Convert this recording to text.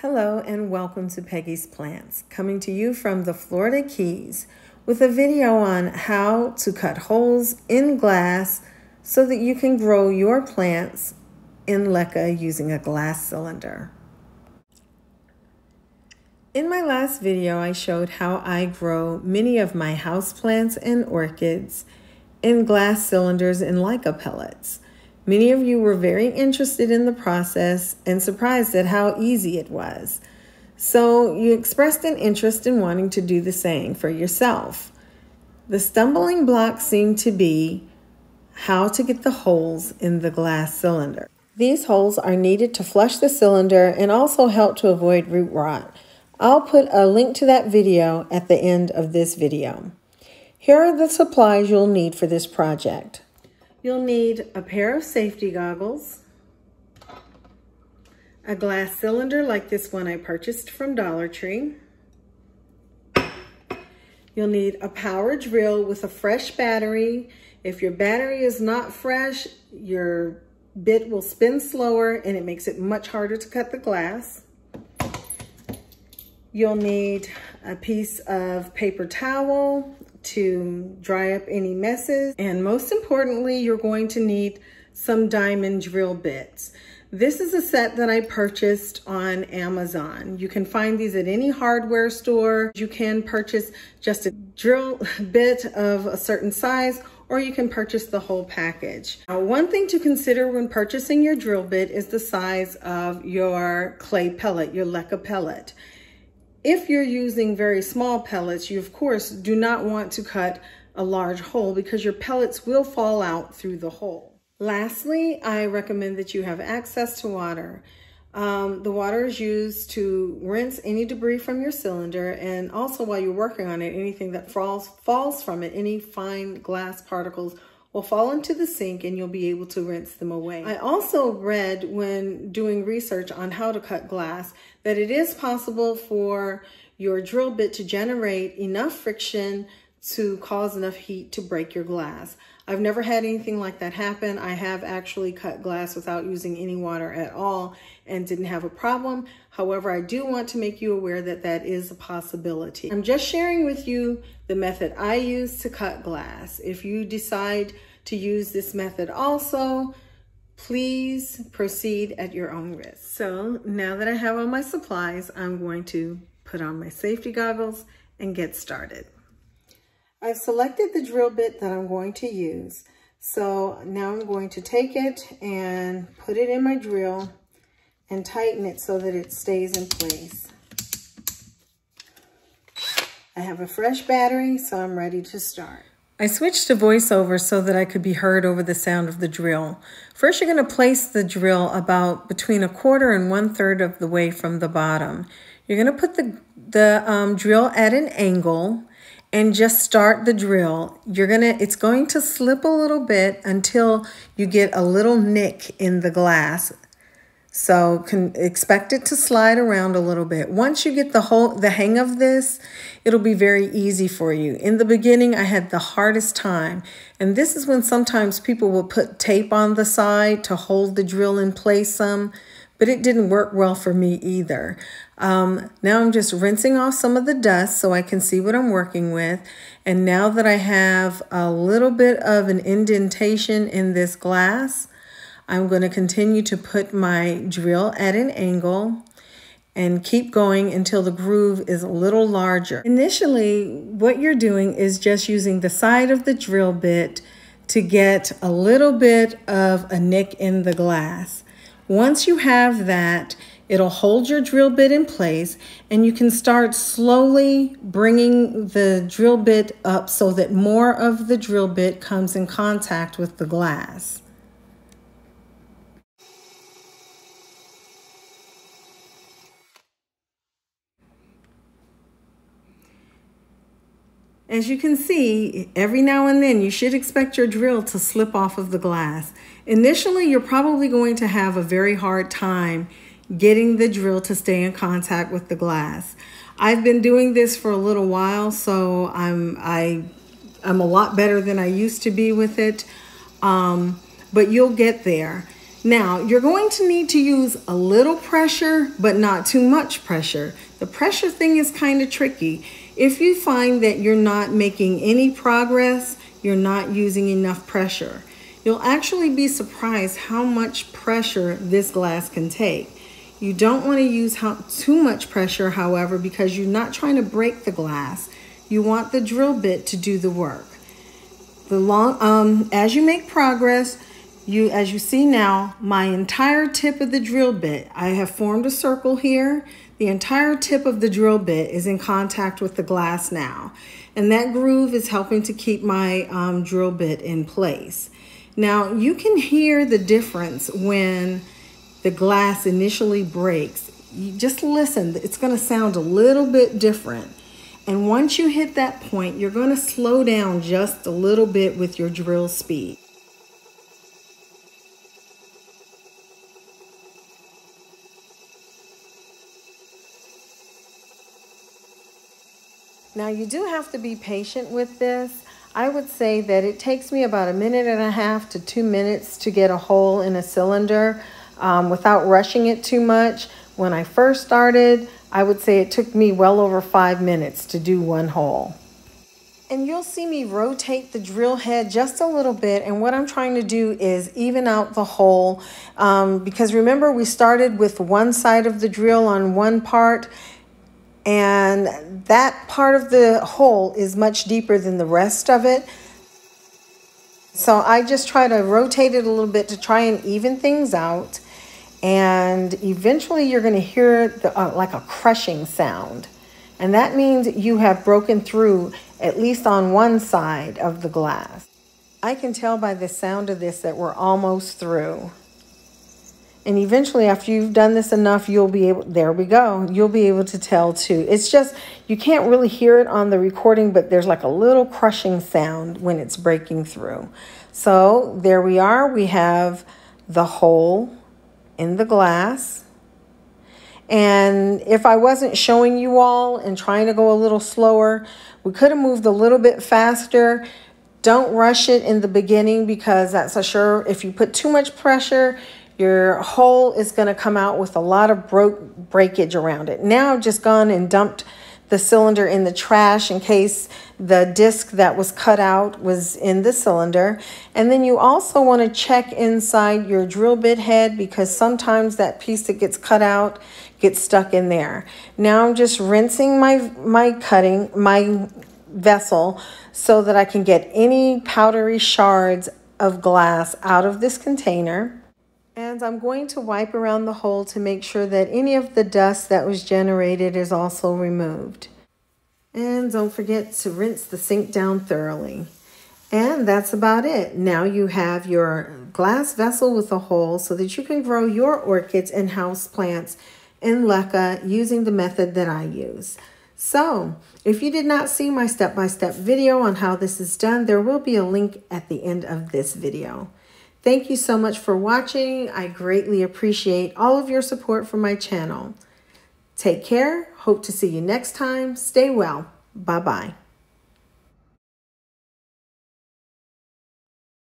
Hello and welcome to Peggy's Plants, coming to you from the Florida Keys with a video on how to cut holes in glass so that you can grow your plants in LECA using a glass cylinder. In my last video, I showed how I grow many of my houseplants and orchids in glass cylinders and LECA pellets. Many of you were very interested in the process and surprised at how easy it was. So you expressed an interest in wanting to do the same for yourself. The stumbling block seemed to be how to get the holes in the glass cylinder. These holes are needed to flush the cylinder and also help to avoid root rot. I'll put a link to that video at the end of this video. Here are the supplies you'll need for this project. You'll need a pair of safety goggles, a glass cylinder like this one I purchased from Dollar Tree. You'll need a power drill with a fresh battery. If your battery is not fresh, your bit will spin slower and it makes it much harder to cut the glass. You'll need a piece of paper towel to dry up any messes. And most importantly, you're going to need some diamond drill bits. This is a set that I purchased on Amazon. You can find these at any hardware store. You can purchase just a drill bit of a certain size, or you can purchase the whole package. Now, one thing to consider when purchasing your drill bit is the size of your clay pellet, your LECA pellet. If you're using very small pellets, you of course do not want to cut a large hole because your pellets will fall out through the hole. Lastly, I recommend that you have access to water. The water is used to rinse any debris from your cylinder, and also while you're working on it, anything that falls from it, any fine glass particles will fall into the sink and you'll be able to rinse them away. I also read when doing research on how to cut glass that it is possible for your drill bit to generate enough friction to cause enough heat to break your glass. I've never had anything like that happen. I have actually cut glass without using any water at all and didn't have a problem. However, I do want to make you aware that that is a possibility. I'm just sharing with you the method I use to cut glass. If you decide to use this method also, please proceed at your own risk. So now that I have all my supplies, I'm going to put on my safety goggles and get started. I've selected the drill bit that I'm going to use. So now I'm going to take it and put it in my drill and tighten it so that it stays in place. I have a fresh battery, so I'm ready to start. I switched to voiceover so that I could be heard over the sound of the drill. First, you're going to place the drill about between a quarter and one-third of the way from the bottom. You're going to put the drill at an angle and just start the drill. It's going to slip a little bit until you get a little nick in the glass. So can expect it to slide around a little bit. Once you get the hang of this, it'll be very easy for you. In the beginning, I had the hardest time. And this is when sometimes people will put tape on the side to hold the drill in place some, but it didn't work well for me either. Now I'm just rinsing off some of the dust so I can see what I'm working with. And now that I have a little bit of an indentation in this glass, I'm going to continue to put my drill at an angle and keep going until the groove is a little larger. Initially, what you're doing is just using the side of the drill bit to get a little bit of a nick in the glass. Once you have that, it'll hold your drill bit in place and you can start slowly bringing the drill bit up so that more of the drill bit comes in contact with the glass. As you can see, every now and then you should expect your drill to slip off of the glass. Initially, you're probably going to have a very hard time getting the drill to stay in contact with the glass. I've been doing this for a little while, so I'm a lot better than I used to be with it, but you'll get there. Now, you're going to need to use a little pressure, but not too much pressure. The pressure thing is kind of tricky. If you find that you're not making any progress, you're not using enough pressure. You'll actually be surprised how much pressure this glass can take. You don't want to use too much pressure, however, because you're not trying to break the glass. You want the drill bit to do the work. As you make progress, as you see now, my entire tip of the drill bit, I have formed a circle here. The entire tip of the drill bit is in contact with the glass now. And that groove is helping to keep my drill bit in place. Now, you can hear the difference when the glass initially breaks. You just listen, it's gonna sound a little bit different. And once you hit that point, you're gonna slow down just a little bit with your drill speed. Now, you do have to be patient with this. I would say that it takes me about 1.5 minutes to 2 minutes to get a hole in a cylinder without rushing it too much. When I first started, I would say it took me well over 5 minutes to do one hole. And you'll see me rotate the drill head just a little bit. And what I'm trying to do is even out the hole because remember, we started with one side of the drill on one part. And that part of the hole is much deeper than the rest of it. So I just try to rotate it a little bit to try and even things out. And eventually you're going to hear the, like a crushing sound. And that means you have broken through at least on one side of the glass. I can tell by the sound of this that we're almost through. And eventually, after you've done this enough, you'll be able, there we go, you'll be able to tell too. It's just, you can't really hear it on the recording, but there's like a little crushing sound when it's breaking through. So there we are. We have the hole in the glass. And if I wasn't showing you all and trying to go a little slower, we could have moved a little bit faster. Don't rush it in the beginning because that's for sure. If you put too much pressure, your hole is going to come out with a lot of breakage around it. Now I've just gone and dumped the cylinder in the trash in case the disc that was cut out was in the cylinder. And then you also want to check inside your drill bit head because sometimes that piece that gets cut out gets stuck in there. Now I'm just rinsing my vessel so that I can get any powdery shards of glass out of this container. And I'm going to wipe around the hole to make sure that any of the dust that was generated is also removed. And don't forget to rinse the sink down thoroughly. And that's about it. Now you have your glass vessel with a hole so that you can grow your orchids and houseplants in LECA using the method that I use. So if you did not see my step-by-step video on how this is done, there will be a link at the end of this video. Thank you so much for watching. I greatly appreciate all of your support for my channel. Take care. Hope to see you next time. Stay well. Bye-bye.